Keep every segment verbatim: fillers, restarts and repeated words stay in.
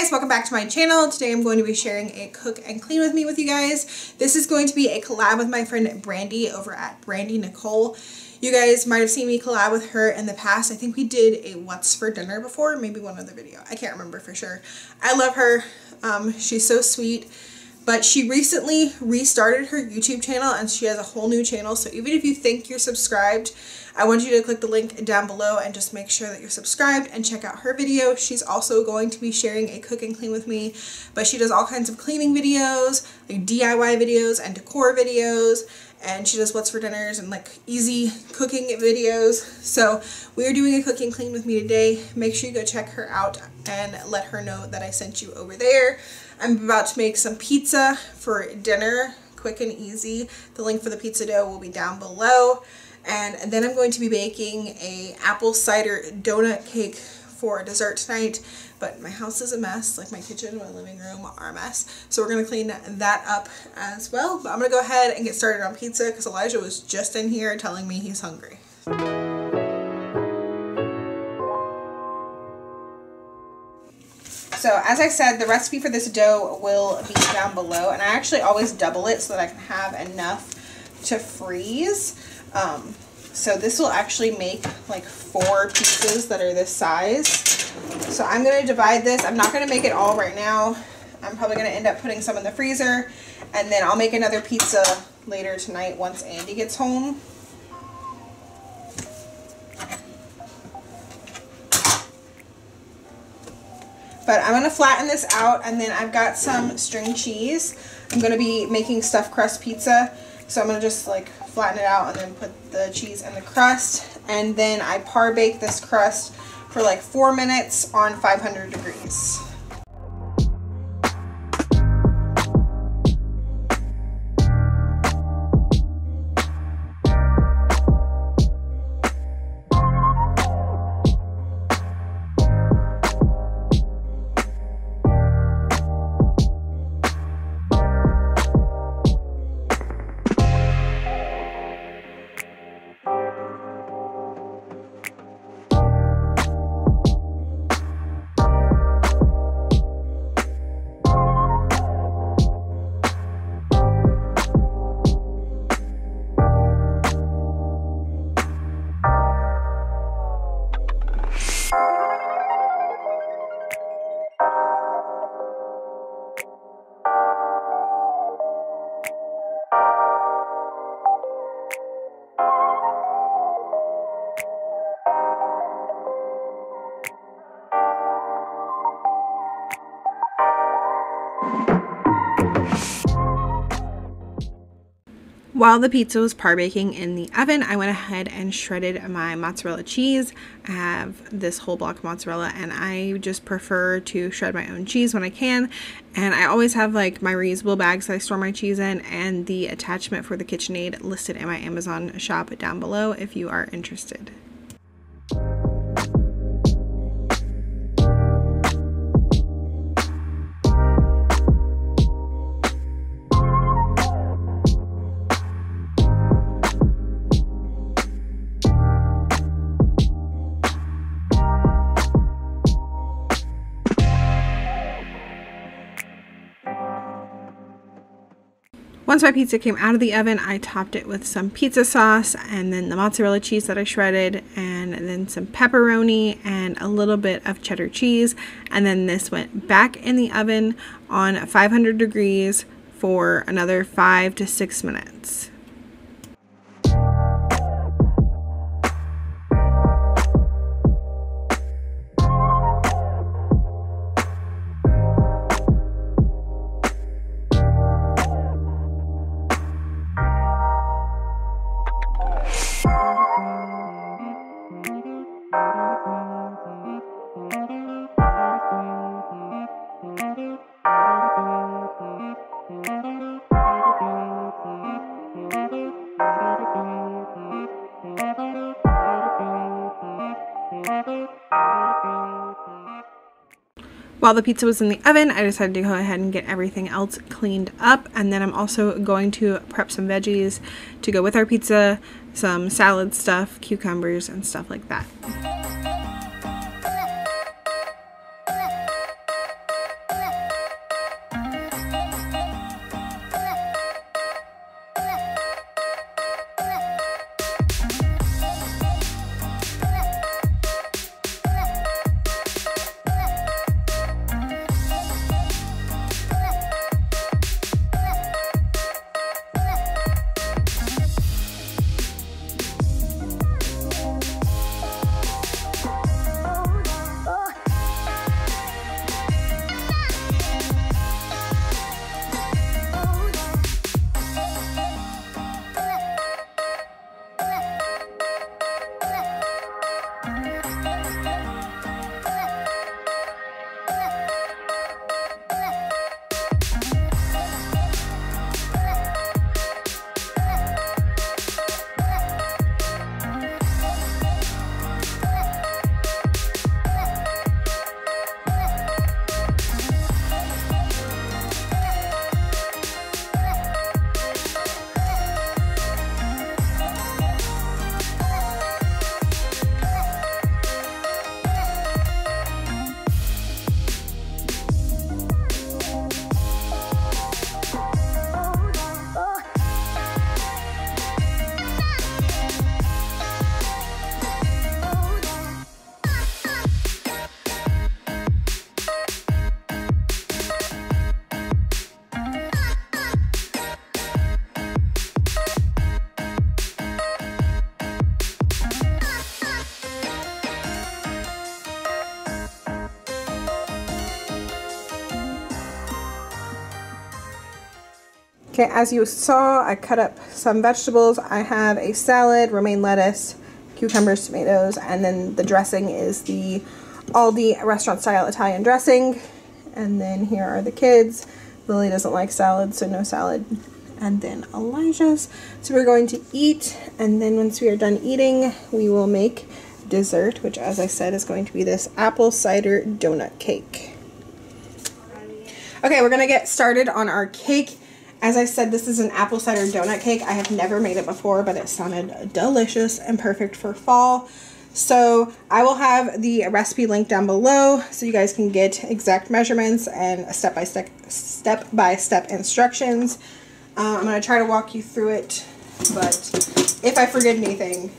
guys, welcome back to my channel. Today I'm going to be sharing a cook and clean with me with you guys. This is going to be a collab with my friend Brandy over at Brandy Nicole. You guys might have seen me collab with her in the past. I think we did a what's for dinner before, maybe one other video. I can't remember for sure. I love her. Um, she's so sweet. But she recently restarted her YouTube channel and she has a whole new channel. So even if you think you're subscribed, I want you to click the link down below and just make sure that you're subscribed and check out her video. She's also going to be sharing a cook and clean with me, but she does all kinds of cleaning videos, like D I Y videos and decor videos. And she does what's for dinners and like easy cooking videos. So we are doing a cook and clean with me today. Make sure you go check her out and let her know that I sent you over there. I'm about to make some pizza for dinner, quick and easy. The link for the pizza dough will be down below. And then I'm going to be baking a apple cider donut cake for dessert tonight, but my house is a mess. Like my kitchen, my living room are a mess. So we're gonna clean that up as well. But I'm gonna go ahead and get started on pizza because Elijah was just in here telling me he's hungry. So as I said, the recipe for this dough will be down below, and I actually always double it so that I can have enough to freeze. Um, so this will actually make like four pieces that are this size. So I'm going to divide this. I'm not going to make it all right now. I'm probably going to end up putting some in the freezer, and then I'll make another pizza later tonight once Andy gets home. But I'm going to flatten this out, and then I've got some string cheese. I'm going to be making stuffed crust pizza. So I'm going to just like flatten it out and then put the cheese in the crust. And then I par bake this crust for like four minutes on five hundred degrees. While the pizza was par baking in the oven, I went ahead and shredded my mozzarella cheese. I have this whole block mozzarella, and I just prefer to shred my own cheese when I can. And I always have like my reusable bags that I store my cheese in, and the attachment for the KitchenAid listed in my Amazon shop down below if you are interested. Once my pizza came out of the oven, I topped it with some pizza sauce, and then the mozzarella cheese that I shredded, and then some pepperoni and a little bit of cheddar cheese. And then this went back in the oven on five hundred degrees for another five to six minutes. While the pizza was in the oven, I decided to go ahead and get everything else cleaned up, and then I'm also going to prep some veggies to go with our pizza, some salad stuff, cucumbers, and stuff like that. Okay, as you saw, I cut up some vegetables. I have a salad, romaine lettuce, cucumbers, tomatoes, and then the dressing is the Aldi restaurant style Italian dressing. And then here are the kids. Lily doesn't like salad, so no salad. And then Elijah's. So we're going to eat, and then once we are done eating, we will make dessert, which, as I said, is going to be this apple cider donut cake. Okay, we're gonna get started on our cake. As I said, this is an apple cider donut cake. I have never made it before, but it sounded delicious and perfect for fall. So I will have the recipe linked down below so you guys can get exact measurements and step-by-step step-by-step instructions. Uh, I'm going to try to walk you through it, but if I forget anything,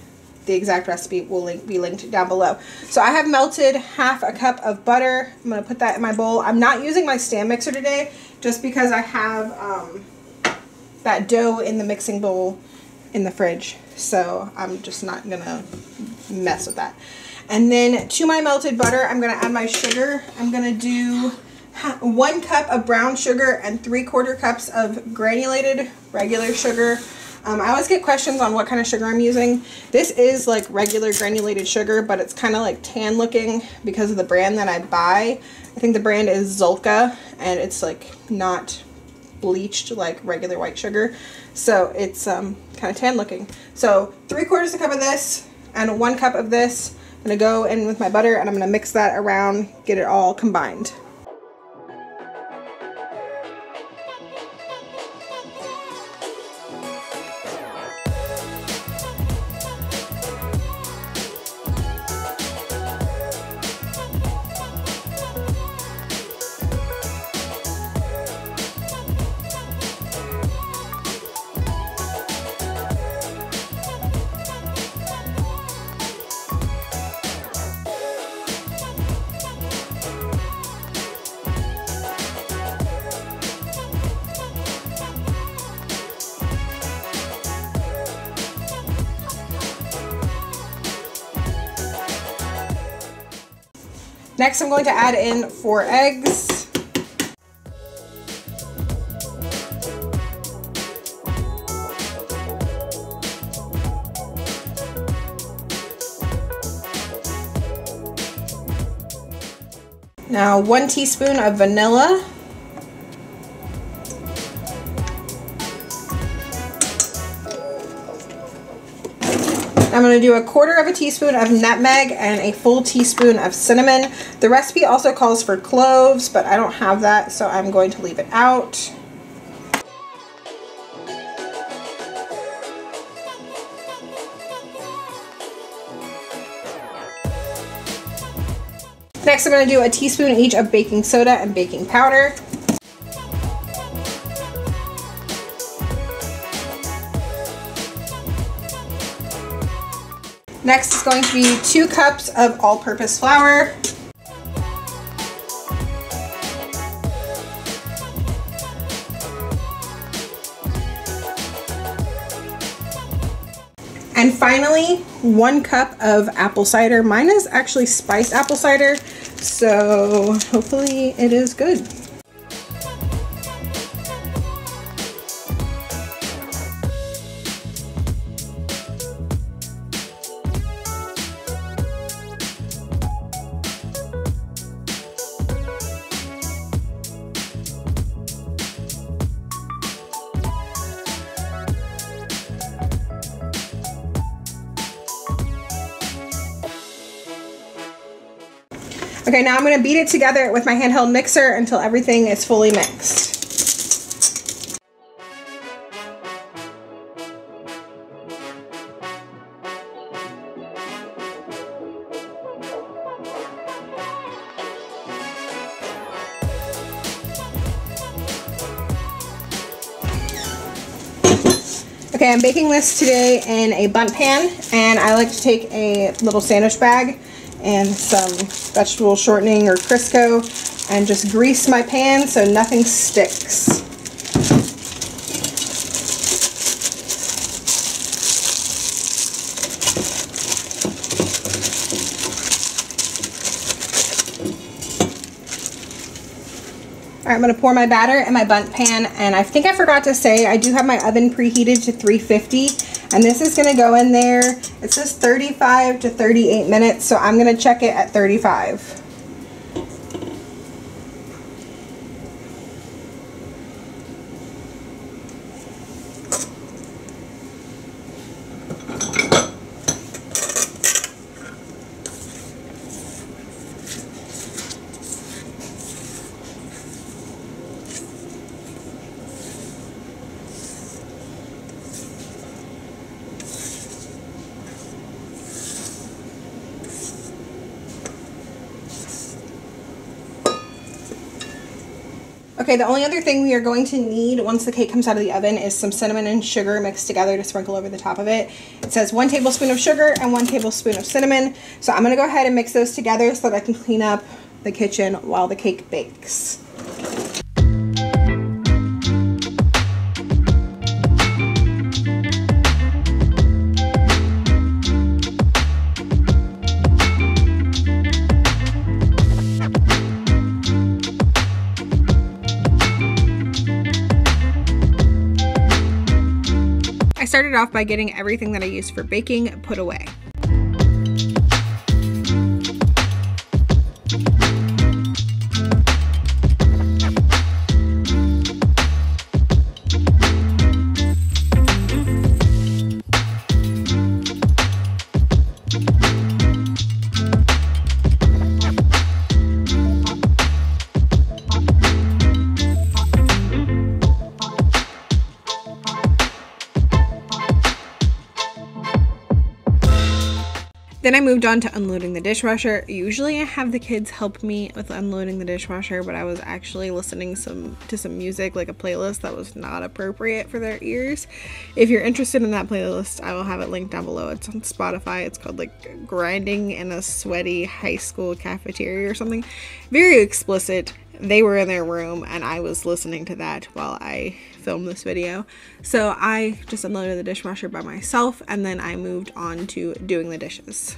the exact recipe will link, be linked down below. So I have melted half a cup of butter. I'm going to put that in my bowl. I'm not using my stand mixer today just because I have um, that dough in the mixing bowl in the fridge. So I'm just not going to mess with that. And then to my melted butter, I'm going to add my sugar. I'm going to do one cup of brown sugar and three quarter cups of granulated regular sugar. Um, I always get questions on what kind of sugar I'm using. This is like regular granulated sugar, but it's kind of like tan looking because of the brand that I buy. I think the brand is Zulka, and it's like not bleached like regular white sugar. So it's um, kind of tan looking. So three quarters of a cup of this and one cup of this. I'm gonna go in with my butter and I'm gonna mix that around, get it all combined. Next, I'm going to add in four eggs. Now, one teaspoon of vanilla. I'm going to do a quarter of a teaspoon of nutmeg and a full teaspoon of cinnamon. The recipe also calls for cloves, but I don't have that, so I'm going to leave it out. Next, I'm going to do a teaspoon each of baking soda and baking powder. Next is going to be two cups of all-purpose flour. And finally, one cup of apple cider. Mine is actually spiced apple cider, so hopefully it is good. Okay, now I'm going to beat it together with my handheld mixer until everything is fully mixed. Okay, I'm baking this today in a bundt pan, and I like to take a little sandwich bag and some vegetable shortening or Crisco and just grease my pan so nothing sticks. All right, I'm gonna pour my batter in my bundt pan, and I think I forgot to say, I do have my oven preheated to three fifty, and this is gonna go in there. It says thirty-five to thirty-eight minutes, so I'm gonna check it at thirty-five. Okay, the only other thing we are going to need once the cake comes out of the oven is some cinnamon and sugar mixed together to sprinkle over the top of it. It says one tablespoon of sugar and one tablespoon of cinnamon. So I'm gonna go ahead and mix those together so that I can clean up the kitchen while the cake bakes. I started off by getting everything that I used for baking put away. Then I moved on to unloading the dishwasher. Usually I have the kids help me with unloading the dishwasher, but I was actually listening some to some music, like a playlist that was not appropriate for their ears. If you're interested in that playlist, I will have it linked down below. It's on Spotify. It's called like Grinding in a Sweaty High School Cafeteria or something. Very explicit. They were in their room and I was listening to that while I filmed this video. So I just unloaded the dishwasher by myself, and then I moved on to doing the dishes.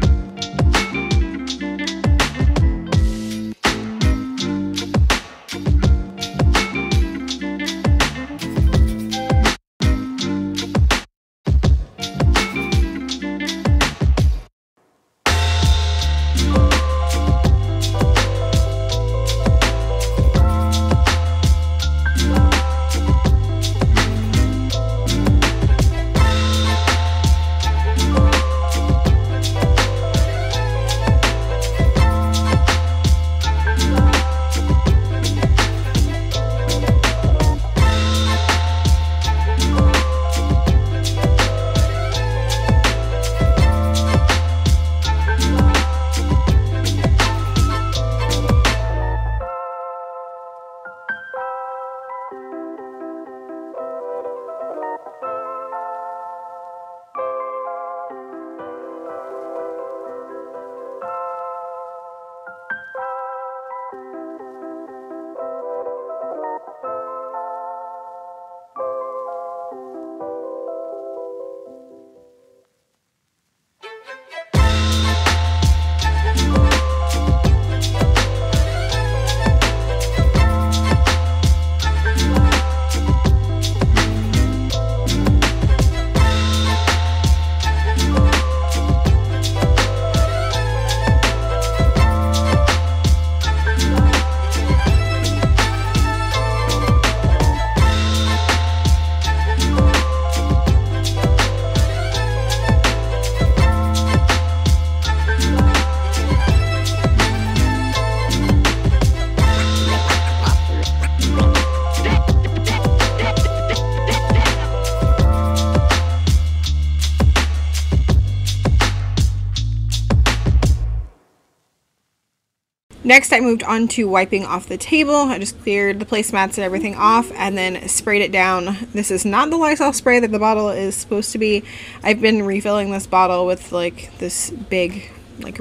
Next, I moved on to wiping off the table. I just cleared the placemats and everything off and then sprayed it down. This is not the Lysol spray that the bottle is supposed to be. I've been refilling this bottle with like this big like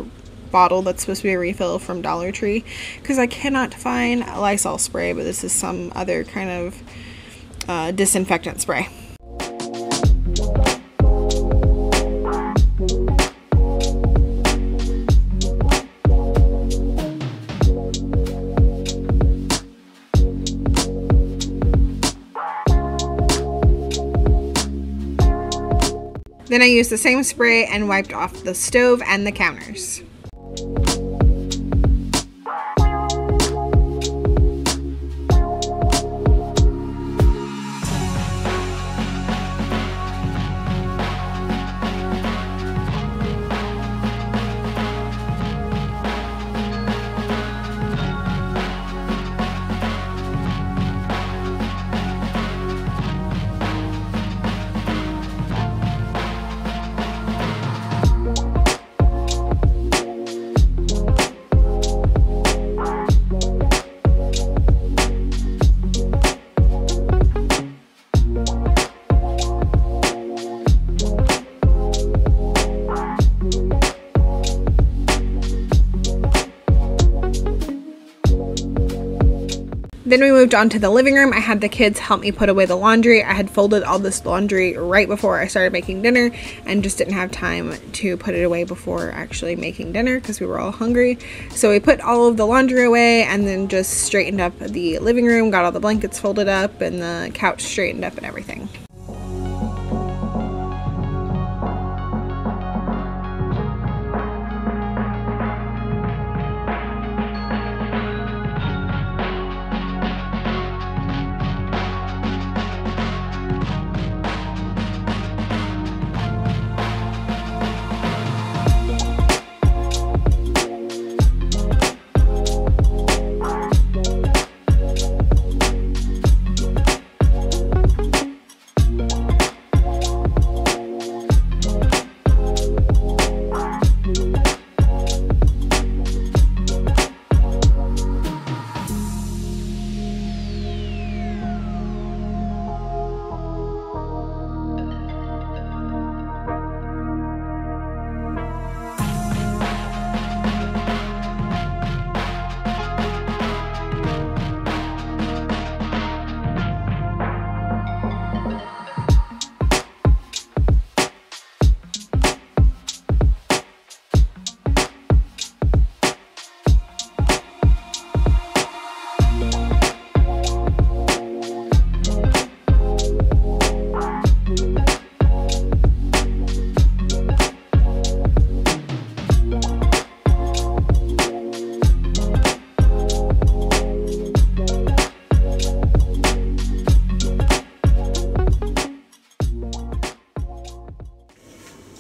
bottle that's supposed to be a refill from Dollar Tree because I cannot find a Lysol spray, but this is some other kind of uh, disinfectant spray. Then I used the same spray and wiped off the stove and the counters. Then we moved on to the living room. I had the kids help me put away the laundry. I had folded all this laundry right before I started making dinner and just didn't have time to put it away before actually making dinner because we were all hungry. So we put all of the laundry away and then just straightened up the living room, got all the blankets folded up and the couch straightened up and everything.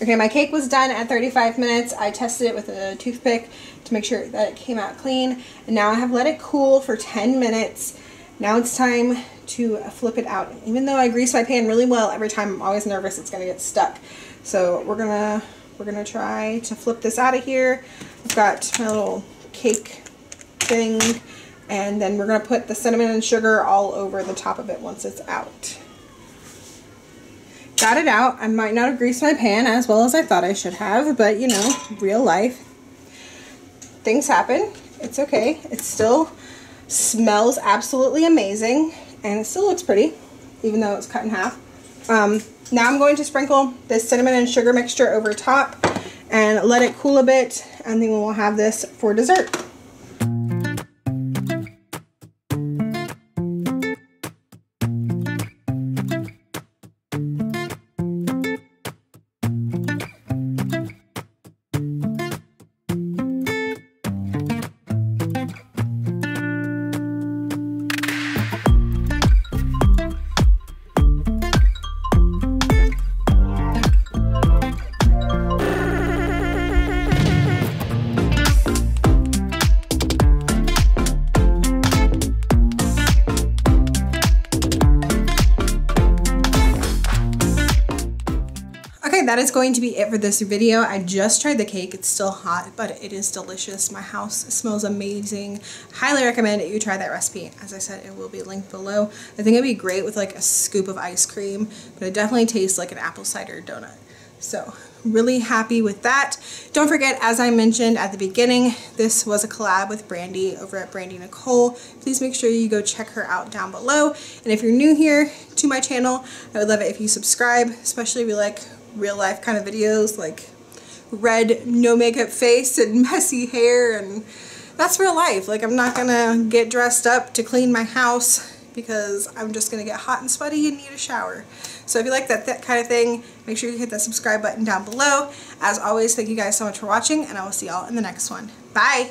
Okay, my cake was done at thirty-five minutes. I tested it with a toothpick to make sure that it came out clean. And now I have let it cool for ten minutes. Now it's time to flip it out. Even though I grease my pan really well every time, I'm always nervous it's gonna get stuck. So we're gonna we're gonna try to flip this out of here. I've got my little cake thing, and then we're gonna put the cinnamon and sugar all over the top of it once it's out. Got it out. I might not have greased my pan as well as I thought I should have, but you know, real life. Things happen. It's okay. It still smells absolutely amazing and it still looks pretty, even though it's cut in half. Um, now I'm going to sprinkle this cinnamon and sugar mixture over top and let it cool a bit, and then we'll have this for dessert. That is going to be it for this video. I just tried the cake. It's still hot, but it is delicious. My house smells amazing. Highly recommend you try that recipe. As I said, it will be linked below. I think it'd be great with like a scoop of ice cream, but it definitely tastes like an apple cider donut. So really happy with that. Don't forget, as I mentioned at the beginning, this was a collab with Brandy over at Brandy Nicole. Please make sure you go check her out down below. And if you're new here to my channel, I would love it if you subscribe, especially if you like real life kind of videos like red no makeup face and messy hair, and that's real life. Like, I'm not gonna get dressed up to clean my house because I'm just going to get hot and sweaty and need a shower. So if you like that, that kind of thing, make sure you hit that subscribe button down below. As always, thank you guys so much for watching, and I will see y'all in the next one. Bye!